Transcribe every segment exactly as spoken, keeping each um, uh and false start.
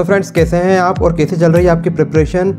So friends, कैसे हैं आप और कैसे चल रही है आपकी प्रिपरेशन।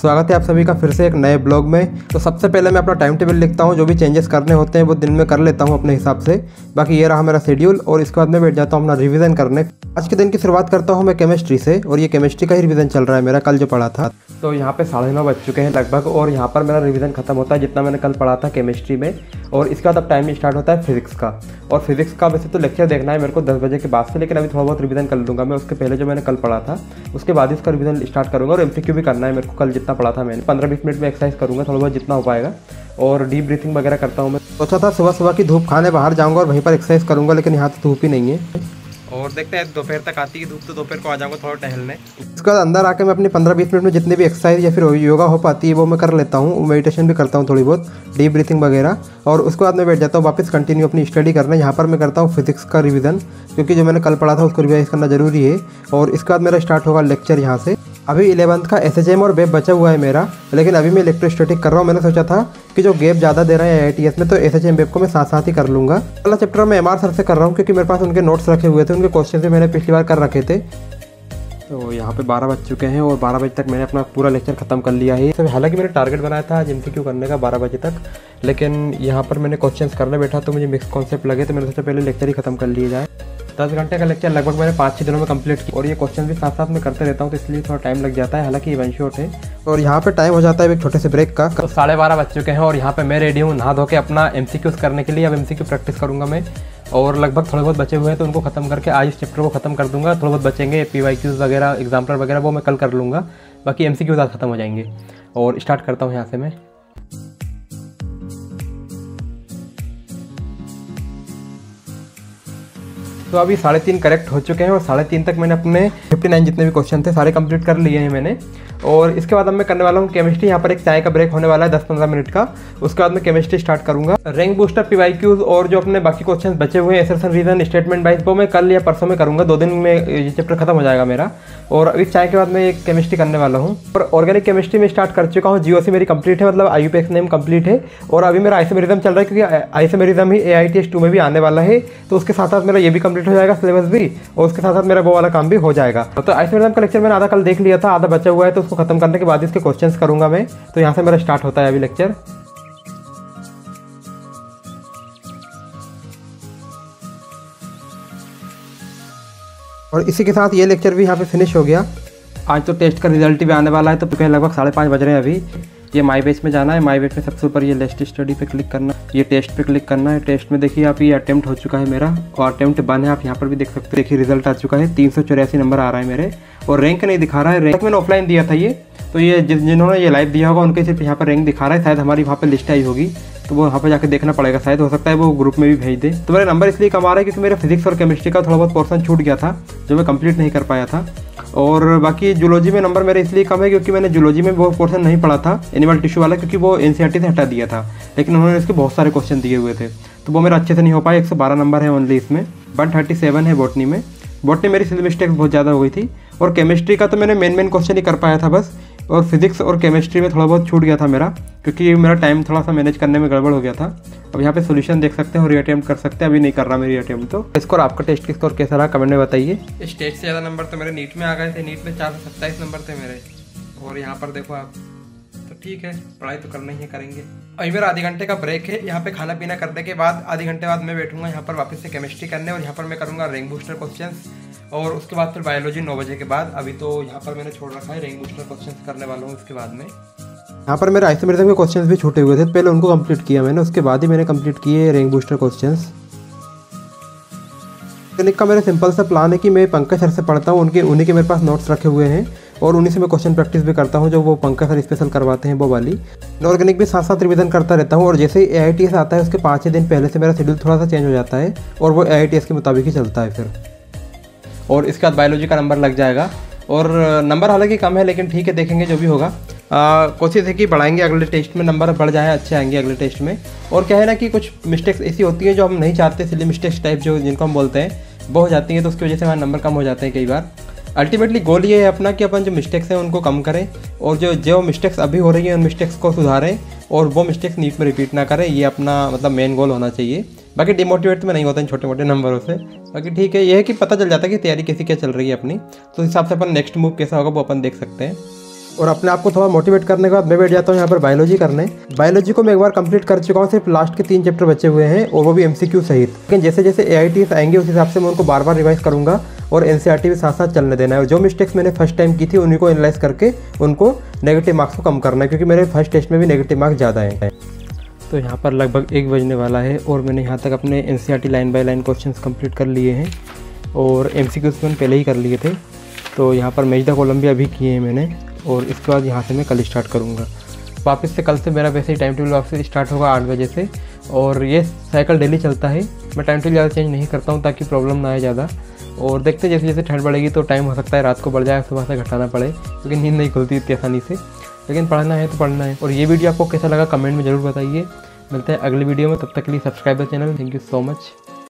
स्वागत है आप सभी का फिर से एक नए ब्लॉग में। तो सबसे पहले मैं अपना टाइम टेबल लिखता हूँ, जो भी चेंजेस करने होते हैं वो दिन में कर लेता हूँ अपने हिसाब से। बाकी ये रहा मेरा शेड्यूल और इसके बाद मैं बैठ जाता हूँ अपना रिविज़न करने। आज के दिन की शुरुआत करता हूँ मैं केमिस्ट्री से, और ये केमिस्ट्री का ही रिविज़न चल रहा है मेरा, कल जो पढ़ा था। तो यहाँ पे साढ़े नौ बज चुके हैं लगभग, और यहाँ पर मेरा रिवीजन खत्म होता है जितना मैंने कल पढ़ा था केमिस्ट्री में। और इसके बाद अब टाइम स्टार्ट होता है फिजिक्स का, और फिजिक्स का वैसे तो लेक्चर देखना है मेरे को दस बजे के बाद से, लेकिन अभी थोड़ा बहुत रिवीजन कर लूँगा मैं उसके पहले, जो मैंने कल पढ़ा था उसके बाद इसका रिवीजन स्टार्ट करूँगा। और एमसीक्यू भी करना है मेरे को, कल जितना पढ़ा था मैंने पंद्रह बीस मिनट में एक्सरसाइज करूँगा थोड़ा बहुत जितना हो पाएगा, और डीप ब्रीथिंग वगैरह करता हूँ मैं। सोचा था सुबह सुबह की धूप खाने बाहर जाऊँगा और वहीं पर एक्सरसाइज करूँगा, लेकिन यहाँ तो धूप ही नहीं है। और देखते हैं दोपहर तक आती है धूप तो दोपहर को आ जाऊंगा थोड़ा टहलने। इसके बाद अंदर आके मैं अपनी पंद्रह बीस मिनट में जितनी भी एक्सरसाइज या फिर योगा हो पाती है वो मैं कर लेता हूँ। मेडिटेशन भी करता हूँ थोड़ी बहुत, डीप ब्रीथिंग वगैरह, और उसके बाद मैं बैठ जाता हूँ वापस कंटिन्यू अपनी स्टडी करने। यहाँ पर मैं करता हूँ फिजिक्स का रिविज़न, क्योंकि जो मैंने कल पढ़ा था उसको रिवाइज करना ज़रूरी है। और इसके बाद मेरा स्टार्ट होगा लेक्चर यहाँ से। अभी इलेवंथ का एसएचएम और वेब बचा हुआ है मेरा, लेकिन अभी मैं इलेक्ट्रोस्टैटिक कर रहा हूँ। मैंने सोचा था कि जो गैप ज़्यादा दे रहे हैं आईटीएस में तो एसएचएम वेब को मैं साथ साथ ही कर लूँगा। पहला चैप्टर मैं एमआर सर से कर रहा हूँ, क्योंकि मेरे पास उनके नोट्स रखे हुए थे, उनके क्वेश्चन भी मैंने पिछली बार कर रखे थे। तो यहाँ पे बारह बज चुके हैं, और बारह बजे तक मैंने अपना पूरा लेक्चर खत्म कर लिया है। तो हालांकि मैंने टारगेट बनाया था आज एमसीक्यू करने का बारह बजे तक, लेकिन यहाँ पर मैंने क्वेश्चन करने बैठा तो मुझे मिक्स कॉन्सेप्ट लगे, तो मैंने सोचा पहले लेक्चर ही खत्म कर लिया जाए। दस घंटे का लेक्चर लगभग मैंने पाँच छः दिनों में कंप्लीट किया, और ये क्वेश्चन भी साथ साथ में करते रहता हूँ, तो इसलिए थोड़ा टाइम लग जाता है, हालांकि इवन शॉट है। और यहाँ पे टाइम हो जाता है एक छोटे से ब्रेक का। तो साढ़े बारह बज चुके हैं, और यहाँ पे मैं रेडी हूँ नहा धो के अपना एमसीक्यूज करने के लिए। अब एमसीक्यू प्रैक्टिस करूँगा मैं, और लगभग थोड़े बहुत बचे हुए हैं तो उनको खत्म करके आज इस चैप्टर को खत्म कर दूँगा। थोड़े बहुत बचेंगे पीवाईक्यूज वगैरह, एग्जाम्पलर वगैरह, वो मैं कल कर लूँगा। बाकी एमसीक्यूज आज खत्म हो जाएंगे, और स्टार्ट करता हूँ यहाँ से मैं। तो अभी साढ़े तीन करेक्ट हो चुके हैं, और साढ़े तीन तक मैंने अपने उनसठ जितने भी क्वेश्चन थे सारे कंप्लीट कर लिए हैं मैंने। और इसके बाद अब मैं करने वाला हूँ केमिस्ट्री। यहाँ पर एक चाय का ब्रेक होने वाला है दस पंद्रह मिनट का, उसके बाद मैं केमिस्ट्री स्टार्ट करूँगा। रैंक बूस्टर, पीवाईक्यूज और जो अपने बाकी क्वेश्चन बचे हुए हैं एसेशन, रीजन, स्टेटमेंट वाइज, वो मैं कल या परसों में करूँगा। दो दिन में ये चैप्टर खत्म हो जाएगा मेरा, और अभी चाय के बाद मैं एक केमिस्ट्री करने वाला हूँ। और ऑर्गेनिक केमिस्ट्री में स्टार्ट कर चुका हूँ, जीओसी मेरी कंप्लीट है, मतलब आईयूपीएक्स नेम कंप्लीट है। और अभी मेरा आइसोमेरिज्म चल रहा है, क्योंकि आइसोमेरिज्म ही एआईटीएस टू में भी आने वाला है, तो उसके साथ साथ मेरा ये भी कंप्लीट हो जाएगा सिलेबस भी, और उसके साथ साथ मेरा वो वाला काम भी हो जाएगा। तो आइसोमेरिज्म का लेक्चर मैंने आधा कल देख लिया था, आधा बचा हुआ है, तो उसको खत्म करने के बाद इसके क्वेश्चंस करूंगा मैं। तो यहाँ से मेरा स्टार्ट होता है अभी लेक्चर। और इसी के साथ ये लेक्चर भी यहाँ पे फिनिश हो गया। आज तो टेस्ट का रिजल्ट भी आने वाला है, तो लगभग साढ़े पाँच बज रहे हैं अभी। ये माई बेस में जाना है, माई बेस में सबसे ऊपर ये लेस्ट स्टडी पे क्लिक करना, ये टेस्ट पे क्लिक करना है। टेस्ट में देखिए आप, ये अटैम्प्ट हो चुका है मेरा, और अटैम्प्ट बन है, आप यहाँ पर भी देख सकते हो। देखिए रिजल्ट आ चुका है, तीन सौ चौरासी नंबर आ रहा है मेरे, और रैंक नहीं दिखा रहा है। रैंक मैंने ऑफलाइन दिया था ये, तो ये जिन जिन्होंने ये लाइव दिया होगा उनके सिर्फ यहाँ पर रैंक दिखा रहा है, शायद हमारी वहाँ पर लिस्ट आई होगी, तो वो वहाँ पर जाकर देखना पड़ेगा। शायद हो सकता है वो ग्रुप में भी भेज दे। तो मेरे नंबर इसलिए कम आ रहा है क्योंकि मेरे फिजिक्स और केमिस्ट्री का थोड़ा बहुत पोर्शन छूट गया था जो मैं कंप्लीट नहीं कर पाया था। और बाकी जूलॉजी में नंबर मेरे इसलिए कम है क्योंकि मैंने जूलॉजी में वो पोर्शन नहीं पढ़ा था एनिमल टिश्यू वाला, क्योंकि वो एनसीईआरटी से हटा दिया था, लेकिन उन्होंने इसके बहुत सारे क्वेश्चन दिए हुए थे, तो वो मेरा अच्छे से नहीं हो पाया। एक सौ बारह नंबर है ओनली इसमें, वन थर्टी सेवन है बॉटनी में। बॉटनी मेरी सिलेबस टेक्स्ट बहुत ज़्यादा हो गई थी, और केमिस्ट्री का तो मैंने मेन मेन क्वेश्चन ही कर पाया था बस, और फिजिक्स और केमिस्ट्री में थोड़ा बहुत छूट गया था मेरा, क्योंकि मेरा टाइम थोड़ा सा मैनेज करने में गड़बड़ हो गया था। अब यहाँ पे सॉल्यूशन देख सकते हैं और रीअटेम्प्ट कर सकते हैं, अभी नहीं कर रहा मेरी रीअटेम्प्ट। तो स्कोर आपका टेस्ट का स्कोर कैसा रहा कमेंट में बताइए। इस टेस्ट से ज़्यादा नंबर तो मेरे नीट में आ गए थे, नीट में चार सौ सत्ताईस नंबर थे मेरे, और यहाँ पर देखो आप। तो ठीक है, पढ़ाई तो करना ही करेंगे। अभी मेरा आधे घंटे का ब्रेक है, यहाँ पे खाना पीना करने के बाद आधे घंटे बाद मैं बैठूंगा यहाँ पर वापस से केमिस्ट्री करने, और यहाँ पर मैं करूँगा रैंक बूस्टर क्वेश्चन, और उसके बाद फिर बायोलॉजी नौ बजे के बाद। अभी तो यहाँ पर मैंने छोड़ रखा है, रैंक बूस्टर क्वेश्चन करने वाला हूँ इसके बाद में। यहाँ पर मेरे आइसोमेरिज्म के क्वेश्चंस भी छूटे हुए थे, तो पहले उनको कंप्लीट किया मैंने, उसके बाद ही मैंने कंप्लीट किए रैंक बूस्टर क्वेश्चंस। ऑर्गेनिक का मेरा सिंपल सा प्लान है कि मैं पंकज सर से पढ़ता हूँ, उनके उन्हीं के मेरे पास नोट्स रखे हुए हैं, और उन्हीं से मैं क्वेश्चन प्रैक्टिस भी करता हूँ जो वो पंकज सर स्पेशल करवाते हैं वो वाली। ऑर्गेनिक भी साथ साथ रिविजन करता रहता हूँ, और जैसे ही एआईटीएस आता है उसके पाँच छः दिन पहले से मेरा शेड्यूल थोड़ा सा चेंज हो जाता है, और वो एआईटीएस के मुताबिक ही चलता है फिर। और इसके बाद बायोलॉजी का नंबर लग जाएगा, और नंबर हालांकि कम है लेकिन ठीक है, देखेंगे जो भी होगा। कोशिश है कि बढ़ाएंगे अगले टेस्ट में, नंबर बढ़ जाए, अच्छे आएंगे अगले टेस्ट में। और क्या है ना कि कुछ मिस्टेक्स ऐसी होती हैं जो हम नहीं चाहते, इसलिए मिस्टेक्स टाइप जो जिनको हम बोलते हैं वो हो जाती हैं, तो उसकी वजह से हमारे नंबर कम हो जाते हैं कई बार। अल्टीमेटली गोल ये है अपना कि अपन जो मिस्टेक्स हैं उनको कम करें और जो जो मिस्टेक्स अभी हो रही हैं उन मिस्टेक्स को सुधारें और वो मिस्टेक्स नीट में रिपीट ना करें। ये अपना मतलब मेन गोल होना चाहिए। बाकी डिमोटिवेट में नहीं होता है छोटे मोटे नंबरों से। बाकी ठीक है, यह है कि पता चल जाता है कि तैयारी कैसी क्या चल रही है अपनी, तो उस हिसाब से अपन नेक्स्ट मूव कैसा होगा वो अपन देख सकते हैं। और अपने आप को थोड़ा मोटिवेट करने के बाद मैं बैठ जाता हूँ यहाँ पर बायोलॉजी करने। बायोलॉजी को मैं एक बार कंप्लीट कर चुका हूँ, सिर्फ लास्ट के तीन चैप्टर बचे हुए हैं और वो भी एमसीक्यू सहित। लेकिन जैसे जैसे एआईटीएस आएंगे उस हिसाब से मैं उनको बार बार रिवाइज करूँगा और एनसीईआरटी भी साथ साथ चलने देना है। और जो मिस्टेक्स मैंने फर्स्ट टाइम की थी उन्हीं को एनालाइज करके उनको नेगेटिव मार्क्स को कम करना है, क्योंकि मेरे फर्स्ट टेस्ट में भी नेगेटिव मार्क्स ज़्यादा हैं। तो यहाँ पर लगभग एक बजने वाला है और मैंने यहाँ तक अपने NCERT line by line questions complete कर लिए हैं और एमसीक्यूज़ मैंने पहले ही कर लिए थे। तो यहाँ पर मैच द कॉलम भी अभी किए हैं मैंने और इसके बाद यहाँ से मैं कल स्टार्ट करूँगा वापस से। कल से मेरा वैसे ही टाइम टेबल वापस स्टार्ट होगा आठ बजे से और ये साइकिल डेली चलता है। मैं टाइम टेबल ज़्यादा चेंज नहीं करता हूँ ताकि प्रॉब्लम ना आए ज़्यादा। और देखते हैं जैसे जैसे ठंड बढ़ेगी तो टाइम हो सकता है रात को बढ़ जाए, सुबह से घटाना पड़े क्योंकि नींद नहीं खुलती इतनी आसानी से। लेकिन पढ़ना है तो पढ़ना है। और ये वीडियो आपको कैसा लगा कमेंट में ज़रूर बताइए। मिलते हैं अगली वीडियो में, तब तक के लिए subscribe channel. Thank you so much.